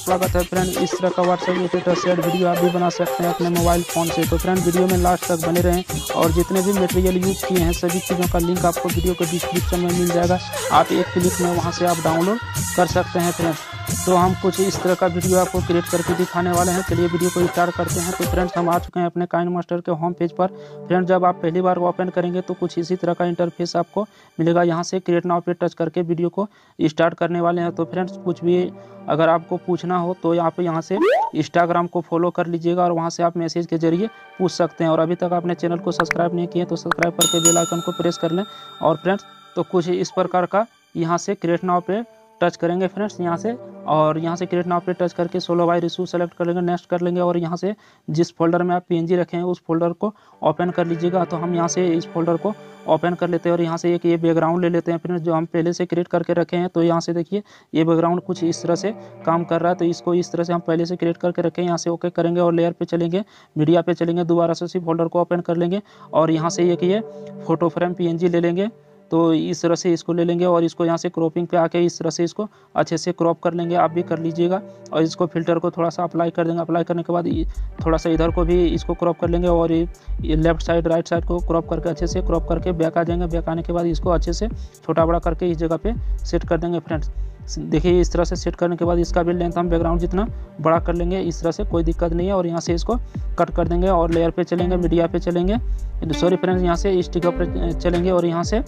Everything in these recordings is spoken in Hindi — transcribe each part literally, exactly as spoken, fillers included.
स्वागत है फ्रेंड। इस तरह का व्हाट्सएप इफेक्ट शेयर वीडियो आप भी बना सकते हैं अपने मोबाइल फ़ोन से। तो फ्रेंड वीडियो में लास्ट तक बने रहें और जितने भी मटेरियल यूज़ किए हैं सभी चीज़ों का लिंक आपको वीडियो के डिस्क्रिप्शन में मिल जाएगा। आप एक क्लिक में वहाँ से आप डाउनलोड कर सकते हैं फ्रेंड। तो हम कुछ इस तरह का वीडियो आपको क्रिएट करके दिखाने वाले हैं। चलिए वीडियो को स्टार्ट करते हैं। तो फ्रेंड्स हम आ चुके हैं अपने काइनमास्टर के होम पेज पर। फ्रेंड जब आप पहली बार ओपन करेंगे तो कुछ इसी तरह का इंटरफेस आपको मिलेगा। यहाँ से क्रिएट नाउ पे टच करके वीडियो को स्टार्ट करने वाले हैं। तो फ्रेंड्स कुछ भी अगर आपको पूछना हो तो यहाँ पे यहाँ से इंस्टाग्राम को फॉलो कर लीजिएगा और वहाँ से आप मैसेज के जरिए पूछ सकते हैं। और अभी तक आपने चैनल को सब्सक्राइब नहीं किया तो सब्सक्राइब करके बेल आइकन को प्रेस कर लें। और फ्रेंड्स तो कुछ इस प्रकार का यहाँ से क्रिएट नाउ पे टच करेंगे फ्रेंड्स यहाँ से, और यहाँ से क्रिएट नाउ पे टच करके सोलह बाई रिसू सेलेक्ट कर लेंगे, नेक्स्ट कर लेंगे। और यहाँ से जिस फोल्डर में आप पीएनजी रखे हैं उस फोल्डर को ओपन कर लीजिएगा। तो हम यहाँ से इस फोल्डर को ओपन कर लेते हैं और यहाँ से एक ये बैकग्राउंड ले लेते हैं फ्रेंड्स जो हम पहले से क्रिएट करके रखे हैं। तो यहाँ से देखिए ये बैकग्राउंड कुछ इस तरह से काम कर रहा है। तो इसको इस तरह से हम पहले से क्रिएट करके रखे हैं। यहाँ से ओके करेंगे और लेयर पर चलेंगे, मीडिया पर चलेंगे, दोबारा से उसी फोल्डर को ओपन कर लेंगे और यहाँ से एक ये फोटो फ्रेम पीएनजी ले लेंगे। तो इस तरह से इसको ले लेंगे और इसको यहाँ से क्रॉपिंग पे आके इस तरह से इसको अच्छे से क्रॉप कर लेंगे, आप भी कर लीजिएगा। और इसको फिल्टर को थोड़ा सा अप्लाई कर देंगे। अप्लाई करने के बाद थोड़ा सा इधर को भी इसको क्रॉप कर लेंगे और ये लेफ्ट साइड राइट साइड को क्रॉप करके अच्छे से क्रॉप करके बैक आ जाएंगे। बैक आने के बाद इसको अच्छे से छोटा बड़ा करके इस जगह पर सेट कर देंगे फ्रेंड्स। देखिए इस तरह से सेट करने के बाद इसका भी लेंथ हम बैकग्राउंड जितना बड़ा कर लेंगे, इस तरह से कोई दिक्कत नहीं है। और यहाँ से इसको कट कर देंगे और लेयर पर चलेंगे, मीडिया पर चलेंगे, सॉरी फ्रेंड्स यहाँ से स्टिकर पर चलेंगे। और यहाँ से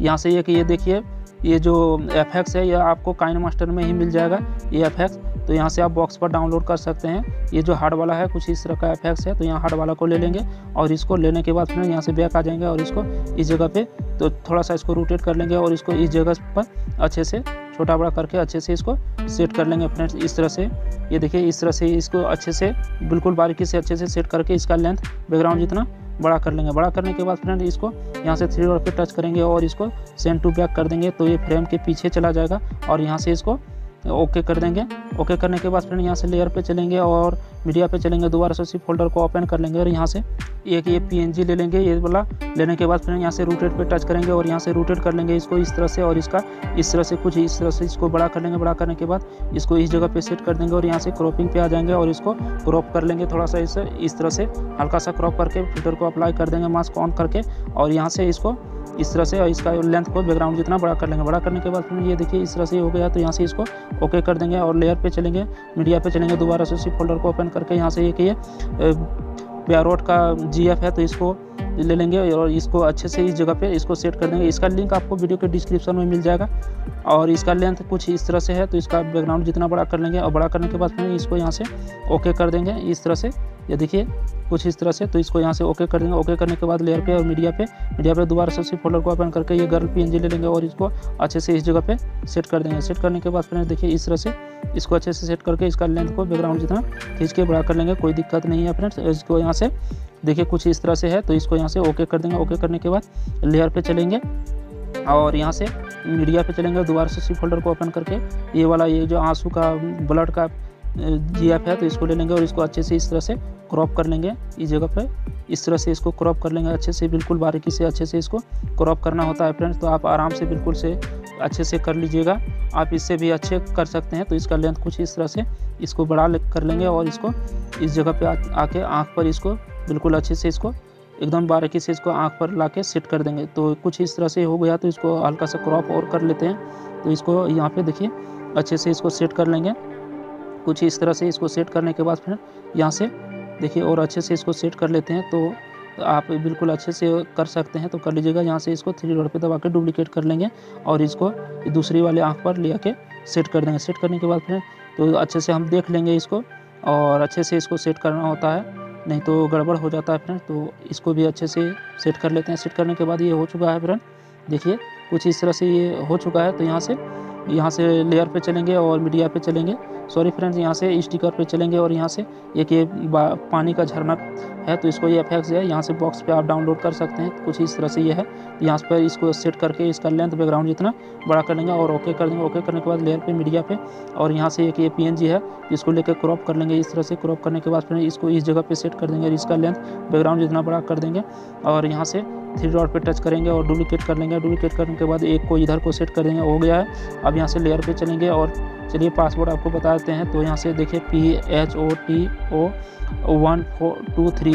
यहाँ से ये कि ये देखिए ये जो एफएक्स है ये आपको काइनमास्टर में ही मिल जाएगा ये एफएक्स। तो यहाँ से आप बॉक्स पर डाउनलोड कर सकते हैं। ये जो हार्ड वाला है कुछ इस तरह का एफएक्स है। तो यहाँ हार्ड वाला को ले लेंगे और इसको लेने के बाद फिर यहाँ से बैक आ जाएंगे और इसको इस जगह पे तो थोड़ा सा इसको रोटेट कर लेंगे और इसको इस जगह पर अच्छे से छोटा बड़ा करके अच्छे से इसको सेट कर लेंगे फ्रेंड्स। इस तरह से ये देखिए इस तरह से इसको अच्छे से बिल्कुल बारीकी से अच्छे से सेट करके इसका लेंथ बैकग्राउंड जितना बड़ा कर लेंगे। बड़ा करने के बाद फ्रेंड इसको यहाँ से थ्री डॉट पे टच करेंगे और इसको सेंड टू बैक कर देंगे। तो ये फ्रेम के पीछे चला जाएगा और यहाँ से इसको ओके कर देंगे। ओके करने के बाद फ्रेंड यहाँ से लेयर पे चलेंगे और मीडिया पे चलेंगे, दोबारा से उसी फोल्डर को ओपन कर लेंगे और यहाँ से एक ये पीएनजी ले लेंगे। ये वाला लेने के बाद फ्रेंड यहाँ से रोटेट पे टच करेंगे और यहाँ से रोटेट कर लेंगे इसको इस तरह से और इसका इस तरह से कुछ इस तरह से इसको बड़ा कर लेंगे। बड़ा करने के बाद इसको इस जगह पे सेट कर देंगे और यहाँ से क्रॉपिंग पे आ जाएंगे और इसको क्रॉप कर लेंगे थोड़ा सा इसे इस तरह से हल्का सा क्रॉप करके फिल्टर को अप्लाई कर देंगे, मास्क ऑन करके। और यहाँ से इसको इस तरह से और इसका लेंथ को बैकग्राउंड जितना बड़ा कर लेंगे। बड़ा करने के बाद फिर ये देखिए इस तरह से हो गया। तो यहाँ से इसको ओके कर देंगे और लेयर पे चलेंगे, मीडिया पे चलेंगे, दोबारा से उसी फोल्डर को ओपन करके यहाँ से ये कि पैरोट का जीएफ है तो इसको ले लेंगे और इसको अच्छे से इस जगह पे इसको सेट कर देंगे। इसका लिंक आपको वीडियो के डिस्क्रिप्शन में मिल जाएगा। और इसका लेंथ कुछ इस तरह से है तो इसका बैकग्राउंड जितना बड़ा कर लेंगे और बड़ा करने के बाद फिर इसको यहाँ से ओके कर देंगे इस तरह से। ये देखिए कुछ इस तरह से तो इसको यहाँ से ओके कर देंगे। ओके करने के बाद लेयर पे और मीडिया पे मीडिया पे दोबारा से उसी फोल्डर को ओपन करके ये गर्ल पीएनजी ले लेंगे और इसको अच्छे से इस जगह पे सेट कर देंगे। सेट करने के बाद फ्रेंड्स देखिए इस तरह से इसको अच्छे से सेट करके इसका लेंथ को बैकग्राउंड जितना खींच के बड़ा कर लेंगे, कोई दिक्कत नहीं है फ्रेंड्स। इसको यहाँ से देखिए कुछ इस तरह से है तो इसको यहाँ से ओके कर देंगे। ओके करने के बाद लेयर पर चलेंगे और यहाँ से मीडिया पर चलेंगे, दोबारा से उसी फोल्डर को ओपन करके ये वाला ये जो आंसू का ब्लड का जीएफ है तो इसको ले लेंगे और इसको अच्छे से इस तरह से क्रॉप कर लेंगे। इस जगह पे इस तरह से इसको क्रॉप कर लेंगे अच्छे से, बिल्कुल बारीकी से अच्छे से इसको क्रॉप करना होता है फ्रेंड्स। तो आप आराम से बिल्कुल से अच्छे से कर लीजिएगा, आप इससे भी अच्छे कर सकते हैं। तो इसका लेंथ कुछ इस तरह से इसको बड़ा कर लेंगे और इसको इस जगह पर आके आँख पर इसको बिल्कुल अच्छे से इसको एकदम बारीकी से इसको आँख पर ला के सेट कर देंगे। तो कुछ इस तरह से हो गया। तो इसको हल्का सा क्रॉप और कर लेते हैं। तो इसको यहाँ पर देखिए अच्छे से इसको सेट कर लेंगे कुछ इस तरह से। इसको सेट करने के बाद फिर यहाँ से देखिए और अच्छे से इसको सेट कर लेते हैं। तो आप बिल्कुल अच्छे से कर सकते हैं तो कर लीजिएगा। यहाँ से इसको थ्री डॉट पे दबा के डुप्लीकेट कर लेंगे और इसको दूसरी वाले आँख पर ले के सेट कर देंगे। सेट करने के बाद फिर तो अच्छे से हम देख लेंगे इसको और अच्छे से इसको सेट करना होता है, नहीं तो गड़बड़ हो जाता है फ्रेंड। तो इसको भी अच्छे से सेट कर लेते हैं। सेट करने के बाद ये हो चुका है फ्रेंड, देखिए कुछ इस तरह से ये हो चुका है। तो यहाँ से यहाँ से लेयर पे चलेंगे और मीडिया पे चलेंगे, सॉरी फ्रेंड्स यहाँ से स्टिकर पे चलेंगे और यहाँ से एक ये पानी का झरना है तो इसको ये एफेक्ट जो है यहाँ से बॉक्स पे आप डाउनलोड कर सकते हैं। कुछ इस तरह से ये है, यहाँ पर इसको सेट करके इसका लेंथ बैकग्राउंड जितना बड़ा कर लेंगे और ओके कर देंगे। ओके करने के बाद लेयर पे मीडिया पे और यहाँ से एक ये पीएनजी है इसको लेकर क्रॉप कर लेंगे। इस तरह से क्रॉप करने के बाद फिर इसको इस जगह पर सेट कर देंगे और इसका लेंथ बैकग्राउंड जितना बड़ा कर देंगे और यहाँ से थ्री डॉट पे टच करेंगे और डुप्लीकेट कर लेंगे। डुप्लीकेट करने के बाद एक को इधर को सेट कर देंगे, हो गया है। अब यहाँ से लेयर पे चलेंगे और चलिए पासवर्ड आपको बता देते हैं। तो यहाँ से देखिए P H O T O one four two three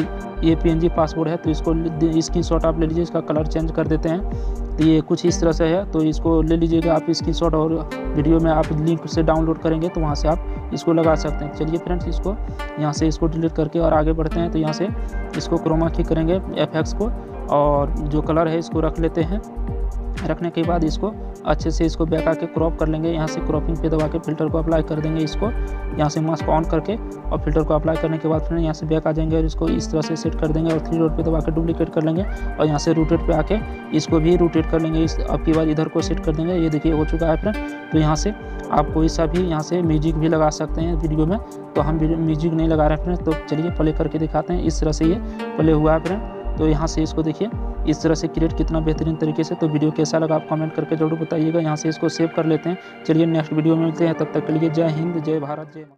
ये पी एन जी पासवर्ड है। तो इसको स्क्रीन शॉट आप ले लीजिए, इसका कलर चेंज कर देते हैं। तो ये कुछ इस तरह से है, तो इसको ले लीजिएगा आप स्क्रीन शॉट और वीडियो में आप लिंक से डाउनलोड करेंगे तो वहाँ से आप इसको लगा सकते हैं। चलिए फ्रेंड्स इसको यहाँ से इसको डिलीट करके और आगे बढ़ते हैं। तो यहाँ से इसको क्रोमा की करेंगे एफेक्ट्स को और जो कलर है इसको रख लेते हैं। रखने के बाद इसको अच्छे से इसको बैक आके क्रॉप कर लेंगे। यहाँ से क्रॉपिंग पे दबा के फिल्टर को अप्लाई कर देंगे। इसको यहाँ से मास्क ऑन करके और फिल्टर को अप्लाई करने के बाद फिर यहाँ से बैक आ जाएंगे और इसको इस तरह से सेट कर देंगे और थ्री डॉट पे दबा के डुप्लीकेट कर लेंगे और यहाँ से रोटेट पे आके इसको भी रोटेट कर लेंगे। इस अब की बार इधर को सेट कर देंगे। ये देखिए हो चुका है फ्रेंड। तो यहाँ से आप कोई सा भी यहाँ से म्यूजिक भी लगा सकते हैं वीडियो में, तो हम म्यूजिक नहीं लगा रहे फ्रेंड। तो चलिए प्ले करके दिखाते हैं। इस तरह से ये प्ले हुआ है फ्रेंड। तो यहाँ से इसको देखिए इस तरह से क्रिएट कितना बेहतरीन तरीके से। तो वीडियो कैसा लगा आप कमेंट करके जरूर बताइएगा। यहाँ से इसको सेव कर लेते हैं। चलिए नेक्स्ट वीडियो में मिलते हैं, तब तक के लिए जय हिंद, जय भारत, जय माता।